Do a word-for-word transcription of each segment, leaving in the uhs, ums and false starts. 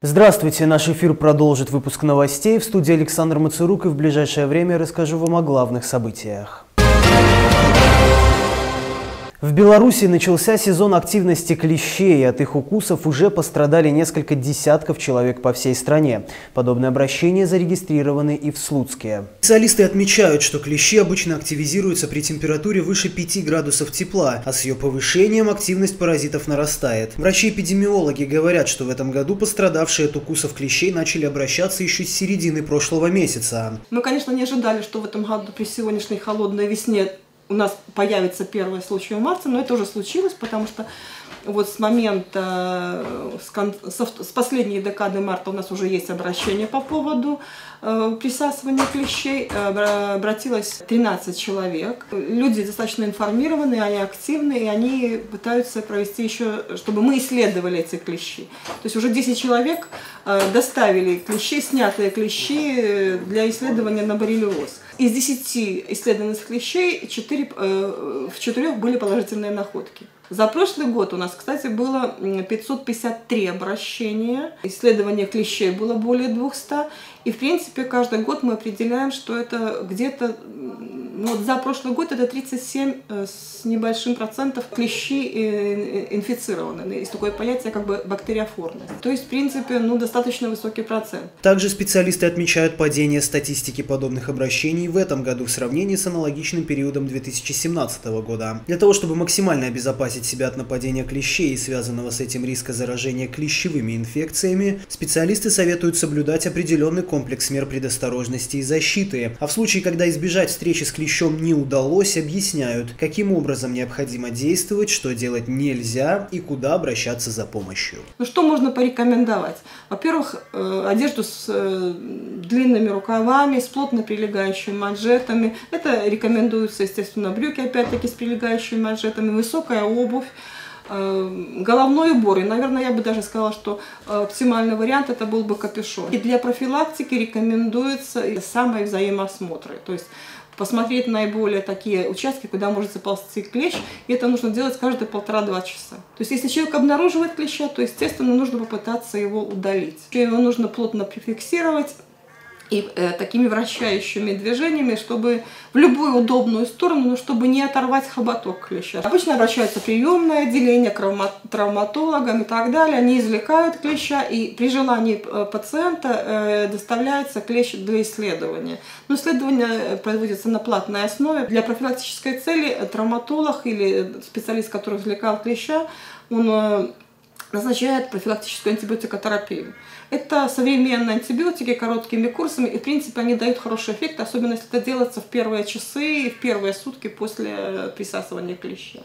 Здравствуйте! Наш эфир продолжит выпуск новостей. В студии Александр Мацерук, и в ближайшее время я расскажу вам о главных событиях. В Беларуси начался сезон активности клещей. От их укусов уже пострадали несколько десятков человек по всей стране. Подобные обращения зарегистрированы и в Слуцке. Специалисты отмечают, что клещи обычно активизируются при температуре выше пяти градусов тепла, а с ее повышением активность паразитов нарастает. Врачи-эпидемиологи говорят, что в этом году пострадавшие от укусов клещей начали обращаться еще с середины прошлого месяца. Мы, конечно, не ожидали, что в этом году при сегодняшней холодной весне у нас появится первый случай в марте, но это уже случилось, потому что вот с момента, с, кон, со, с последней декады марта у нас уже есть обращение по поводу э, присасывания клещей. Э, обратилось тринадцать человек. Люди достаточно информированы, они активны, и они пытаются провести еще, чтобы мы исследовали эти клещи. То есть уже десять человек э, доставили клещи, снятые клещи для исследования на боррелиоз. Из десяти исследованных клещей четыре, э, в четырёх были положительные находки. За прошлый год у нас, кстати, было пятьсот пятьдесят три обращения, исследование клещей было более двухсот, и, в принципе, каждый год мы определяем, что это где-то, ну, вот за прошлый год это тридцать семь с небольшим процентов клещи инфицированы. Есть такое понятие, как бы бактериофорность. То есть, в принципе, ну, достаточно высокий процент. Также специалисты отмечают падение статистики подобных обращений в этом году в сравнении с аналогичным периодом две тысячи семнадцатого года. Для того, чтобы максимально обезопасить себя от нападения клещей и связанного с этим риска заражения клещевыми инфекциями, специалисты советуют соблюдать определенный комплекс мер предосторожности и защиты. А в случае, когда избежать встречи с клещом не удалось, объясняют, каким образом необходимо действовать, что делать нельзя и куда обращаться за помощью. Ну что можно порекомендовать? Во-первых, одежду с длинными рукавами, с плотно прилегающими манжетами. Это рекомендуются, естественно, брюки, опять-таки, с прилегающими манжетами, высокая обувь, головной убор. И, наверное, я бы даже сказала, что оптимальный вариант это был бы капюшон. И для профилактики рекомендуется самые взаимоосмотры. То есть посмотреть наиболее такие участки, куда может заползти клещ, и это нужно делать каждые полтора-два часа. То есть, если человек обнаруживает клеща, то, естественно, нужно попытаться его удалить. Его нужно плотно прификсировать и э, такими вращающими движениями, чтобы в любую удобную сторону, но чтобы не оторвать хоботок клеща. Обычно обращаются приемное отделение, травматологам и так далее. Они извлекают клеща, и при желании пациента э, доставляется клещ для исследования. Но исследование проводится на платной основе. Для профилактической цели травматолог или специалист, который извлекал клеща, он э, назначает профилактическую антибиотикотерапию. Это современные антибиотики короткими курсами, и, в принципе, они дают хороший эффект, особенно если это делается в первые часы и в первые сутки после присасывания клеща.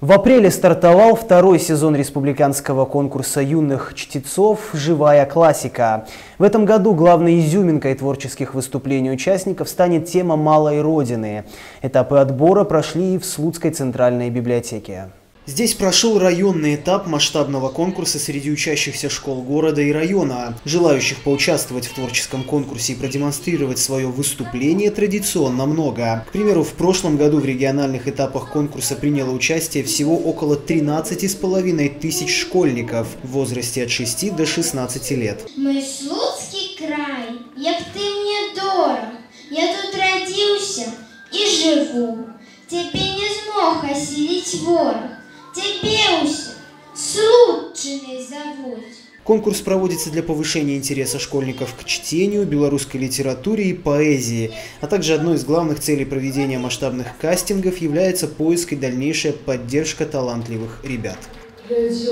В апреле стартовал второй сезон республиканского конкурса юных чтецов «Живая классика». В этом году главной изюминкой творческих выступлений участников станет тема «Малой Родины». Этапы отбора прошли и в Слуцкой центральной библиотеке. Здесь прошел районный этап масштабного конкурса среди учащихся школ города и района. Желающих поучаствовать в творческом конкурсе и продемонстрировать свое выступление традиционно много. К примеру, в прошлом году в региональных этапах конкурса приняло участие всего около тринадцати с половиной тысяч школьников в возрасте от шести до шестнадцати лет. Мы Слуцкий край, як ты мне дорог, я тут родился и живу. Тебе не смог осилить ворог. Тебе усе Слуцкиной зовут. Конкурс проводится для повышения интереса школьников к чтению, белорусской литературе и поэзии. А также одной из главных целей проведения масштабных кастингов является поиск и дальнейшая поддержка талантливых ребят. Глядеть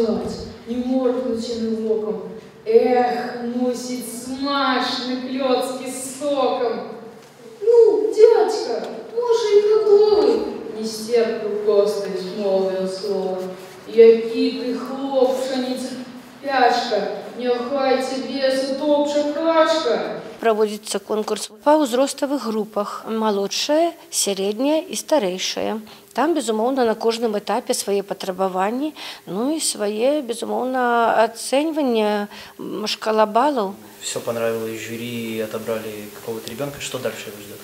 и моркнуть локом, эх, мусить смашный клёцки соком. Ну, дядька, мужик круглый, не стерплю косточь молвил слово. Які ты хлопшаница пяшка, нехай тебе сутопша крачка. Проводится конкурс по возрастовых группах: молодшая, средняя и старейшая. Там, безумовно, на каждом этапе свои потребования, ну и свои, безумовно, оценивания, шкала баллов. Все понравилось жюри, отобрали какого-то ребенка. Что дальше его ждет?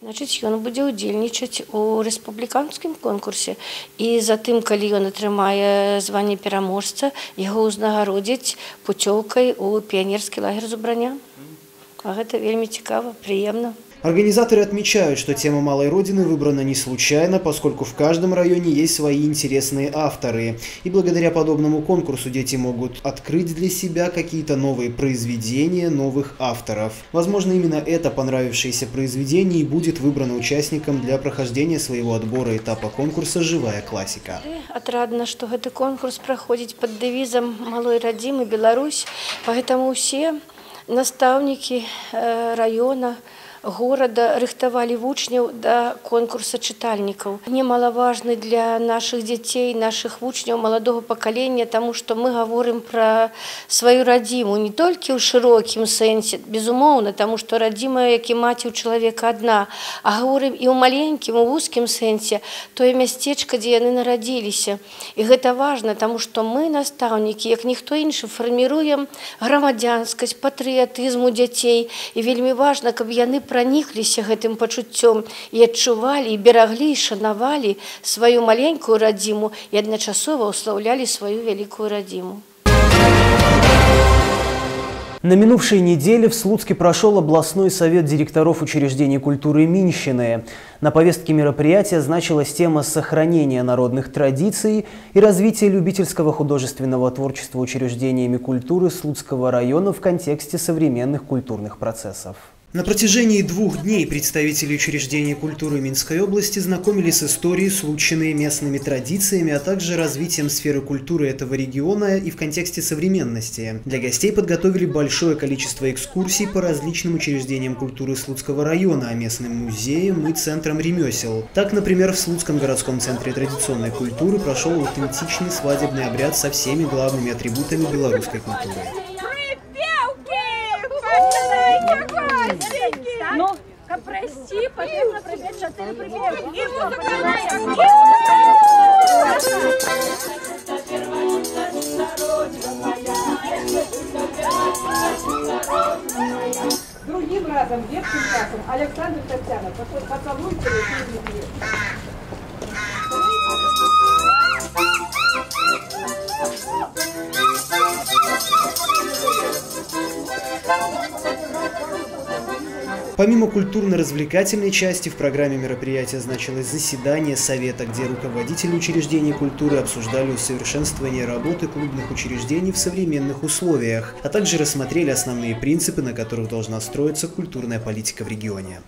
Значыць, ён будзе ўдзельнічаць у рэспубліканскім конкурсе. І затым, калі ён атрымае званне пераможца, яго ўзнагародзяць пуцёўкай у піянерскі лагер Зубраня. А гэта вельмі цікава, прыемна. Организаторы отмечают, что тема «Малой Родины» выбрана не случайно, поскольку в каждом районе есть свои интересные авторы. И благодаря подобному конкурсу дети могут открыть для себя какие-то новые произведения новых авторов. Возможно, именно это понравившееся произведение и будет выбрано участником для прохождения своего отбора этапа конкурса «Живая классика». Отрадно, что этот конкурс проходит под девизом «Малой Родины» Беларусь, поэтому все наставники района, города рыхтавалі вучняў до конкурса читальников. Немаловажны для наших детей, наших вучняў, молодого поколения, тому что мы говорим про свою родиму не только в широким сенсе, безумовно, тому что родима, як і мать у человека одна, а говорим и в маленьким, в узким сенсе, тое местечко, где они народились. И это важно, потому что мы, наставники, як никто иначе, формируем громадянскость, патриотизм у детей. И вельми важно, как они проникліся гэтым пачуццём и адчувалі, и бераглі, и шанавалі свою маленькую радзіму и адначасова уславлялі свою великую радзіму. На минувшей неделе в Слуцке прошел областной совет директоров учреждений культуры Минщины. На повестке мероприятия значилась тема сохранения народных традиций и развития любительского художественного творчества учреждениями культуры Слуцкого района в контексте современных культурных процессов. На протяжении двух дней представители учреждений культуры Минской области знакомились с историей Случины, местными традициями, а также развитием сферы культуры этого региона и в контексте современности. Для гостей подготовили большое количество экскурсий по различным учреждениям культуры Слуцкого района, местным музеям и центрам ремесел. Так, например, в Слуцком городском центре традиционной культуры прошел аутентичный свадебный обряд со всеми главными атрибутами белорусской культуры. Ну, прости, потребно пробежать четыре прибежки. Другим разом, детским разом, Александр Татьяна, поцелуйте любви. Помимо культурно-развлекательной части в программе мероприятия значилось заседание совета, где руководители учреждений культуры обсуждали усовершенствование работы клубных учреждений в современных условиях, а также рассмотрели основные принципы, на которых должна строиться культурная политика в регионе.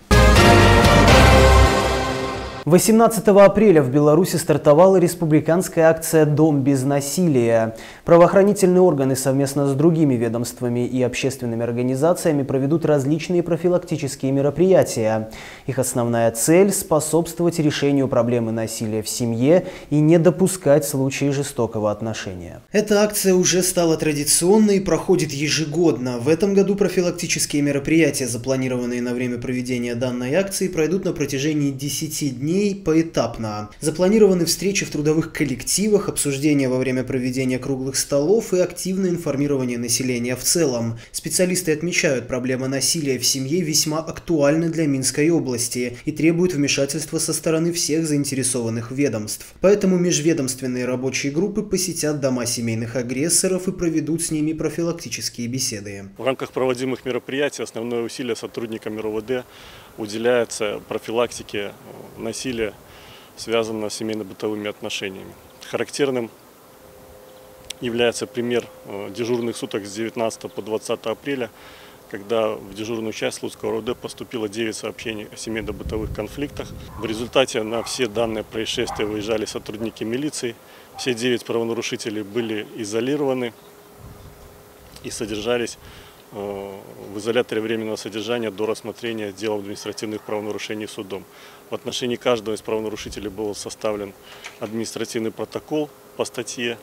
восемнадцатого апреля в Беларуси стартовала республиканская акция «Дом без насилия». Правоохранительные органы совместно с другими ведомствами и общественными организациями проведут различные профилактические мероприятия. Их основная цель – способствовать решению проблемы насилия в семье и не допускать случаи жестокого отношения. Эта акция уже стала традиционной и проходит ежегодно. В этом году профилактические мероприятия, запланированные на время проведения данной акции, пройдут на протяжении десяти дней. Поэтапно. Запланированы встречи в трудовых коллективах, обсуждения во время проведения круглых столов и активное информирование населения в целом. Специалисты отмечают, проблема насилия в семье весьма актуальна для Минской области и требует вмешательства со стороны всех заинтересованных ведомств. Поэтому межведомственные рабочие группы посетят дома семейных агрессоров и проведут с ними профилактические беседы. В рамках проводимых мероприятий основное усилие сотрудниками РОВД уделяется профилактике насилия, связанного с семейно-бытовыми отношениями. Характерным является пример дежурных суток с девятнадцатого по двадцатое апреля, когда в дежурную часть Слуцкого РОВД поступило девять сообщений о семейно-бытовых конфликтах. В результате на все данные происшествия выезжали сотрудники милиции. Все девять правонарушителей были изолированы и содержались в изоляторе временного содержания до рассмотрения дела административных правонарушений судом. В отношении каждого из правонарушителей был составлен административный протокол по статье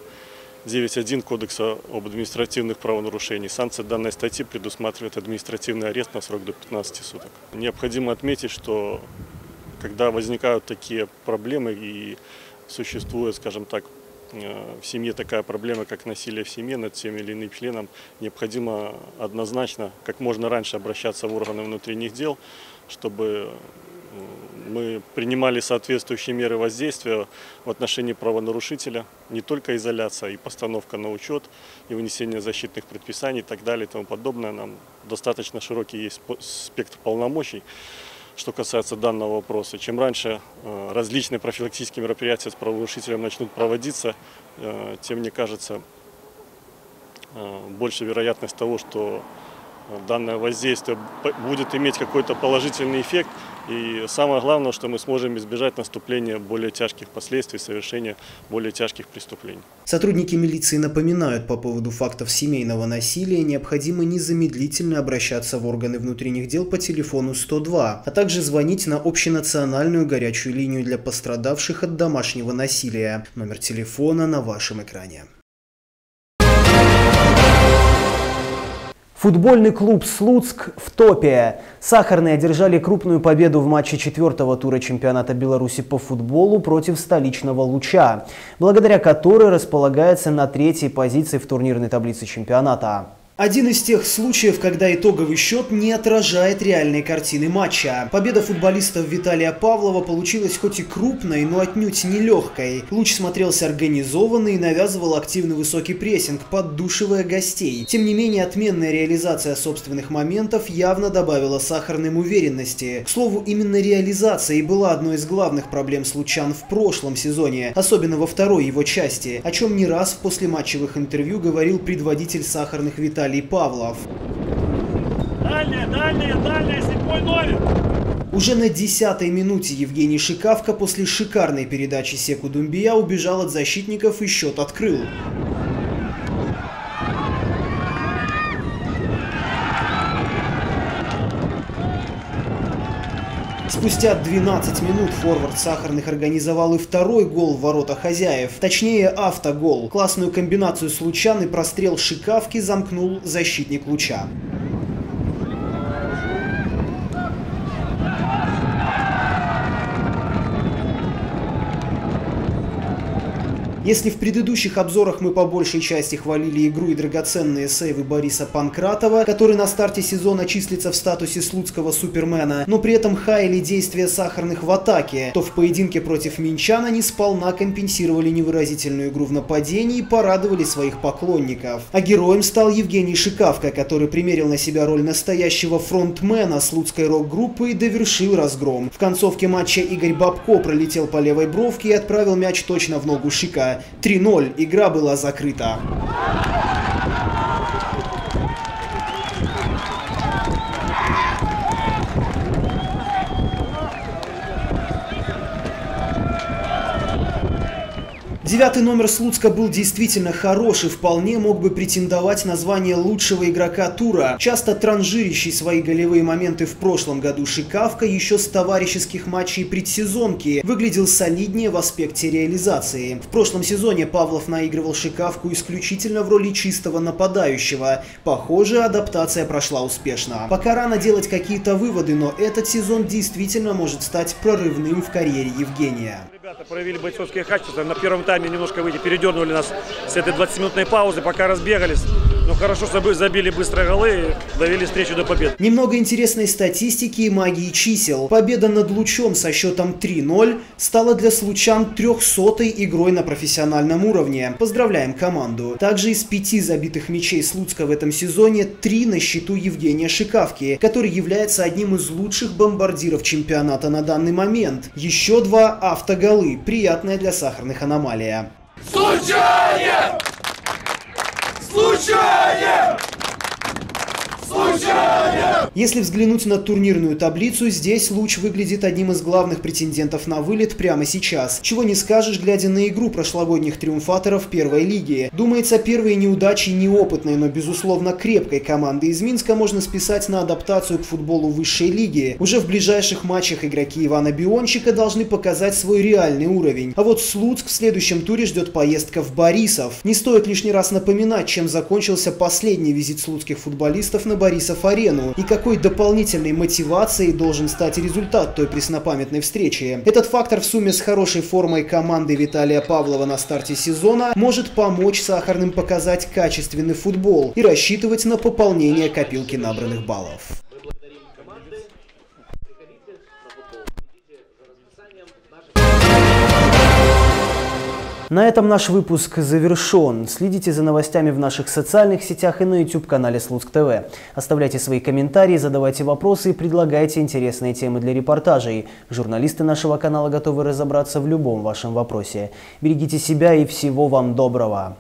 девять точка один Кодекса об административных правонарушениях. Санкция данной статьи предусматривает административный арест на срок до пятнадцати суток. Необходимо отметить, что когда возникают такие проблемы и существует, скажем так, в семье такая проблема, как насилие в семье над тем или иным членом, необходимо однозначно, как можно раньше обращаться в органы внутренних дел, чтобы мы принимали соответствующие меры воздействия в отношении правонарушителя, не только изоляция, и постановка на учет, и вынесение защитных предписаний и так далее и тому подобное. Нам достаточно широкий есть спектр полномочий, что касается данного вопроса. Чем раньше различные профилактические мероприятия с правонарушителем начнут проводиться, тем, мне кажется, больше вероятность того, что данное воздействие будет иметь какой-то положительный эффект. И самое главное, что мы сможем избежать наступления более тяжких последствий, совершения более тяжких преступлений. Сотрудники милиции напоминают, по поводу фактов семейного насилия необходимо незамедлительно обращаться в органы внутренних дел по телефону сто два, а также звонить на общенациональную горячую линию для пострадавших от домашнего насилия. Номер телефона на вашем экране. Футбольный клуб «Слуцк» в топе. «Сахарные» одержали крупную победу в матче четвертого тура Чемпионата Беларуси по футболу против столичного «Луча», благодаря которой располагается на третьей позиции в турнирной таблице чемпионата. Один из тех случаев, когда итоговый счет не отражает реальной картины матча. Победа футболистов Виталия Павлова получилась хоть и крупной, но отнюдь нелегкой. «Луч» смотрелся организованный и навязывал активный высокий прессинг, поддушивая гостей. Тем не менее, отменная реализация собственных моментов явно добавила «Сахарным» уверенности. К слову, именно реализация и была одной из главных проблем «Случан» в прошлом сезоне, особенно во второй его части, о чем не раз в послематчевых интервью говорил предводитель «Сахарных» Виталий Павлов. Дальняя, дальняя, дальняя, слепой номер. Уже на десятой минуте Евгений Шикавка после шикарной передачи Секу Думбия убежал от защитников и счет открыл. Спустя двенадцать минут форвард «Сахарных» организовал и второй гол в ворота хозяев. Точнее, автогол. Классную комбинацию с «Лучан» и прострел «Шикавки» замкнул защитник «Луча». Если в предыдущих обзорах мы по большей части хвалили игру и драгоценные сейвы Бориса Панкратова, который на старте сезона числится в статусе слуцкого супермена, но при этом хаяли действия «Сахарных» в атаке, то в поединке против минчан они сполна компенсировали невыразительную игру в нападении и порадовали своих поклонников. А героем стал Евгений Шикавка, который примерил на себя роль настоящего фронтмена слуцкой рок-группы и довершил разгром. В концовке матча Игорь Бабко пролетел по левой бровке и отправил мяч точно в ногу Шика. три ноль. Игра была закрыта. Девятый номер Слуцка был действительно хорош и вполне мог бы претендовать на звание лучшего игрока тура. Часто транжирящий свои голевые моменты в прошлом году Шикавка еще с товарищеских матчей предсезонки выглядел солиднее в аспекте реализации. В прошлом сезоне Павлов наигрывал Шикавку исключительно в роли чистого нападающего. Похоже, адаптация прошла успешно. Пока рано делать какие-то выводы, но этот сезон действительно может стать прорывным в карьере Евгения. Ребята проявили бойцовские качества. На первом тайме немножко выйти, передернули нас с этой двадцатиминутной паузы, пока разбегались. Но хорошо забили быстро голы и довели встречу до победы. Немного интересной статистики и магии чисел. Победа над «Лучом» со счетом три ноль стала для «Случан» трехсотой игрой на профессиональном уровне. Поздравляем команду. Также из пяти забитых мячей Слуцка в этом сезоне три на счету Евгения Шикавки, который является одним из лучших бомбардиров чемпионата на данный момент. Еще два автоголы. Приятная для «Сахарных» аномалия. Случайно! Случайно! Случайно! Если взглянуть на турнирную таблицу, здесь «Луч» выглядит одним из главных претендентов на вылет прямо сейчас. Чего не скажешь, глядя на игру прошлогодних триумфаторов первой лиги. Думается, первые неудачи неопытной, но безусловно крепкой команды из Минска можно списать на адаптацию к футболу высшей лиги. Уже в ближайших матчах игроки Ивана Биончика должны показать свой реальный уровень. А вот «Слуцк» в следующем туре ждет поездка в Борисов. Не стоит лишний раз напоминать, чем закончился последний визит слуцких футболистов на Борисов-арену и какой дополнительной мотивацией должен стать результат той преснопамятной встречи. Этот фактор в сумме с хорошей формой команды Виталия Павлова на старте сезона может помочь «Сахарным» показать качественный футбол и рассчитывать на пополнение копилки набранных баллов. На этом наш выпуск завершен. Следите за новостями в наших социальных сетях и на YouTube-канале Слуцк ТВ. Оставляйте свои комментарии, задавайте вопросы и предлагайте интересные темы для репортажей. Журналисты нашего канала готовы разобраться в любом вашем вопросе. Берегите себя и всего вам доброго!